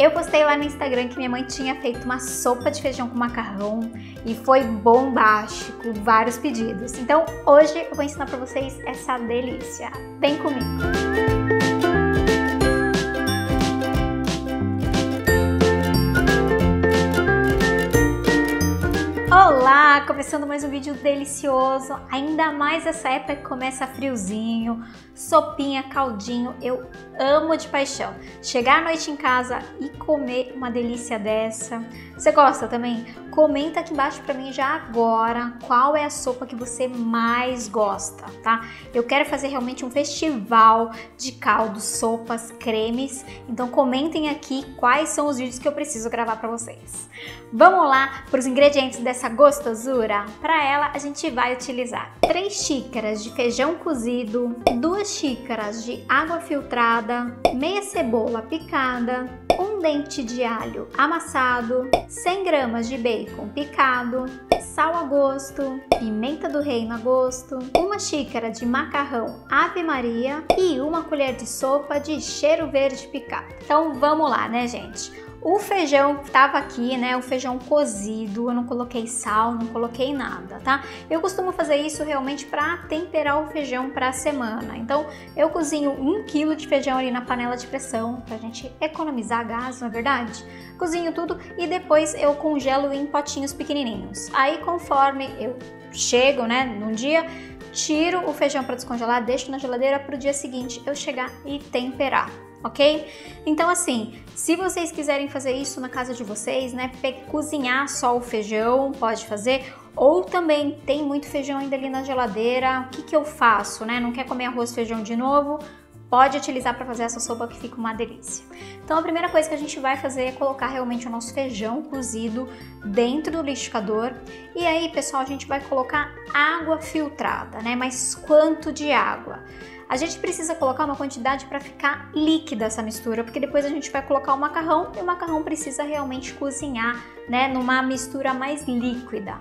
Eu postei lá no Instagram que minha mãe tinha feito uma sopa de feijão com macarrão e foi bombástico, vários pedidos. Então hoje eu vou ensinar pra vocês essa delícia. Vem comigo! Olá! Começando mais um vídeo delicioso, ainda mais essa época que começa friozinho, sopinha, caldinho, eu amo de paixão. Chegar à noite em casa e comer uma delícia dessa. Você gosta também? Comenta aqui embaixo pra mim já agora qual é a sopa que você mais gosta, tá? Eu quero fazer realmente um festival de caldos, sopas, cremes, então comentem aqui quais são os vídeos que eu preciso gravar pra vocês. Vamos lá para os ingredientes dessa gostosura? Para ela a gente vai utilizar 3 xícaras de feijão cozido, 2 xícaras de água filtrada, meia cebola picada, 1 dente de alho amassado, 100 gramas de bacon picado, sal a gosto, pimenta do reino a gosto, 1 xícara de macarrão Ave Maria e 1 colher de sopa de cheiro verde picado. Então vamos lá, né, gente? O feijão que tava aqui, né, o feijão cozido, eu não coloquei sal, não coloquei nada, tá? Eu costumo fazer isso realmente para temperar o feijão para a semana. Então, eu cozinho 1 kg de feijão ali na panela de pressão, pra gente economizar gás, não é verdade? Cozinho tudo e depois eu congelo em potinhos pequenininhos. Aí, conforme eu chego, né, num dia, tiro o feijão para descongelar, deixo na geladeira pro dia seguinte eu chegar e temperar. Ok? Então assim, se vocês quiserem fazer isso na casa de vocês, né, cozinhar só o feijão, pode fazer, ou também tem muito feijão ainda ali na geladeira, o que que eu faço, né, não quer comer arroz e feijão de novo? Pode utilizar para fazer essa sopa que fica uma delícia. Então a primeira coisa que a gente vai fazer é colocar realmente o nosso feijão cozido dentro do liquidificador. E aí, pessoal, a gente vai colocar água filtrada, né? Mas quanto de água? A gente precisa colocar uma quantidade para ficar líquida essa mistura, porque depois a gente vai colocar o macarrão e o macarrão precisa realmente cozinhar, né, numa mistura mais líquida.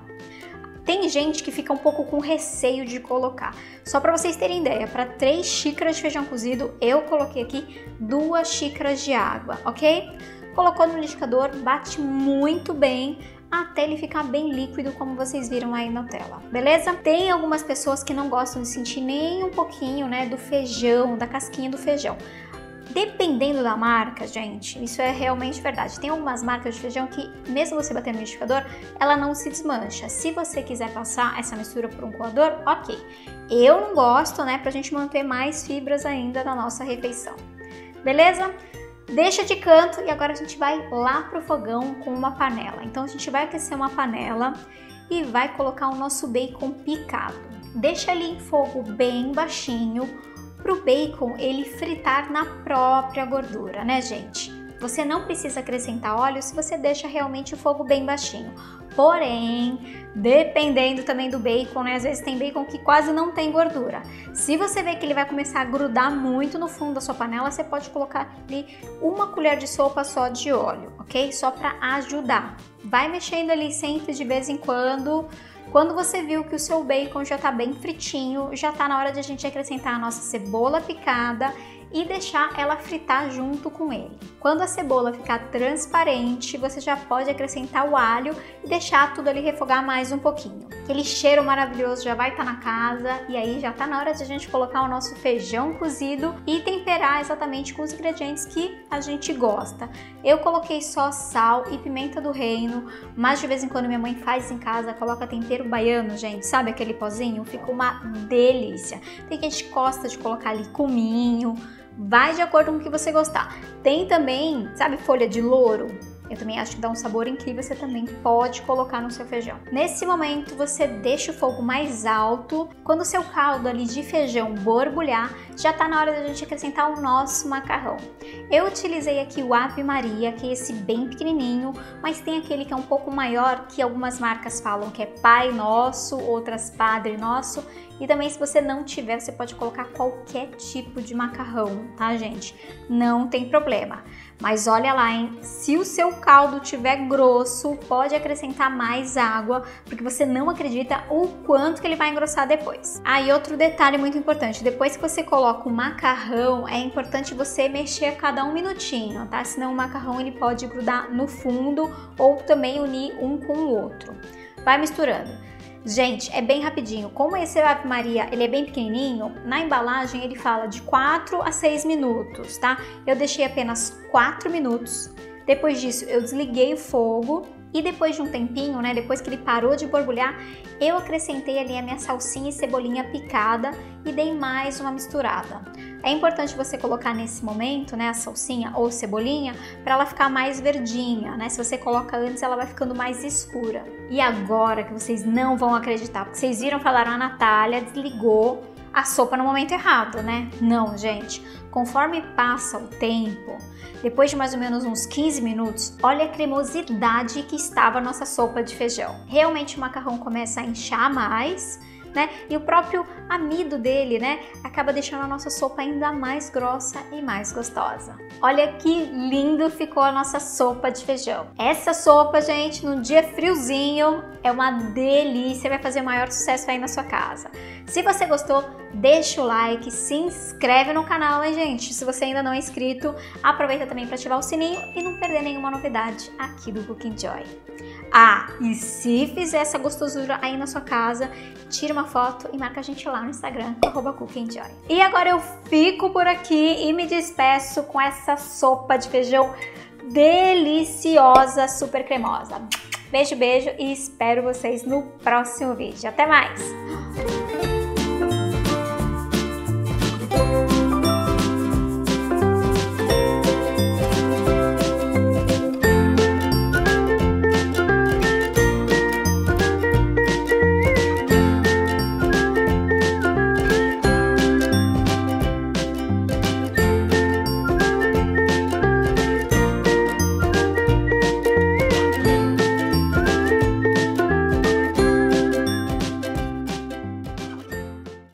Tem gente que fica um pouco com receio de colocar. Só para vocês terem ideia, para 3 xícaras de feijão cozido, eu coloquei aqui 2 xícaras de água, ok? Colocou no liquidificador, bate muito bem, até ele ficar bem líquido, como vocês viram aí na tela, beleza? Tem algumas pessoas que não gostam de sentir nem um pouquinho, né, do feijão, da casquinha do feijão. Dependendo da marca, gente, isso é realmente verdade. Tem algumas marcas de feijão que, mesmo você bater no liquidificador, ela não se desmancha. Se você quiser passar essa mistura por um coador, ok. Eu não gosto, né, pra gente manter mais fibras ainda na nossa refeição, beleza? Deixa de canto e agora a gente vai lá pro fogão com uma panela. Então a gente vai aquecer uma panela e vai colocar o nosso bacon picado. Deixa ele em fogo bem baixinho, pro bacon ele fritar na própria gordura, né, gente? Você não precisa acrescentar óleo se você deixa realmente o fogo bem baixinho. Porém, dependendo também do bacon, né? Às vezes tem bacon que quase não tem gordura. Se você vê que ele vai começar a grudar muito no fundo da sua panela, você pode colocar ali 1 colher de sopa só de óleo, ok? Só para ajudar. Vai mexendo ali sempre de vez em quando. Quando você viu que o seu bacon já tá bem fritinho, já tá na hora de a gente acrescentar a nossa cebola picada e deixar ela fritar junto com ele. Quando a cebola ficar transparente, você já pode acrescentar o alho e deixar tudo ali refogar mais um pouquinho. Aquele cheiro maravilhoso já vai estar na casa e aí já tá na hora de a gente colocar o nosso feijão cozido e temperar exatamente com os ingredientes que a gente gosta. Eu coloquei só sal e pimenta do reino, mas de vez em quando minha mãe faz em casa, coloca tempero baiano, gente, sabe aquele pozinho? Fica uma delícia. Tem gente que gosta de colocar ali cominho. Vai de acordo com o que você gostar. Tem também, sabe, folha de louro? Eu também acho que dá um sabor incrível, você também pode colocar no seu feijão. Nesse momento, você deixa o fogo mais alto. Quando o seu caldo ali de feijão borbulhar, já tá na hora da gente acrescentar o nosso macarrão. Eu utilizei aqui o Ave Maria, que é esse bem pequenininho, mas tem aquele que é um pouco maior, que algumas marcas falam que é Pai Nosso, outras Padre Nosso. E também, se você não tiver, você pode colocar qualquer tipo de macarrão, tá, gente? Não tem problema. Mas olha lá, hein? Se o seu caldo tiver grosso, pode acrescentar mais água, porque você não acredita o quanto que ele vai engrossar depois. Ah, e outro detalhe muito importante, depois que você coloca o macarrão, é importante você mexer a cada um minutinho, tá? Senão o macarrão ele pode grudar no fundo ou também unir um com o outro. Vai misturando. Gente, é bem rapidinho. Como esse Ave Maria, ele é bem pequenininho, na embalagem ele fala de 4 a 6 minutos, tá? Eu deixei apenas 4 minutos. Depois disso, eu desliguei o fogo e depois de um tempinho, né, depois que ele parou de borbulhar, eu acrescentei ali a minha salsinha e cebolinha picada e dei mais uma misturada. É importante você colocar nesse momento, né, a salsinha ou cebolinha para ela ficar mais verdinha, né? Se você coloca antes, ela vai ficando mais escura. E agora que vocês não vão acreditar, porque vocês viram, falaram, a Natália desligou a sopa no momento errado, né? Não, gente. Conforme passa o tempo, depois de mais ou menos uns 15 minutos, olha a cremosidade que estava a nossa sopa de feijão. Realmente o macarrão começa a inchar mais, né? E o próprio amido dele, né, acaba deixando a nossa sopa ainda mais grossa e mais gostosa. Olha que lindo ficou a nossa sopa de feijão. Essa sopa, gente, num dia friozinho, é uma delícia, vai fazer o maior sucesso aí na sua casa. Se você gostou, deixa o like, se inscreve no canal, hein, gente? Se você ainda não é inscrito, aproveita também para ativar o sininho e não perder nenhuma novidade aqui do Cook'n Enjoy. Ah, e se fizer essa gostosura aí na sua casa, tira uma foto e marca a gente lá no Instagram, @cook'nenjoy. E agora eu fico por aqui e me despeço com essa sopa de feijão deliciosa, super cremosa. Beijo, beijo e espero vocês no próximo vídeo. Até mais!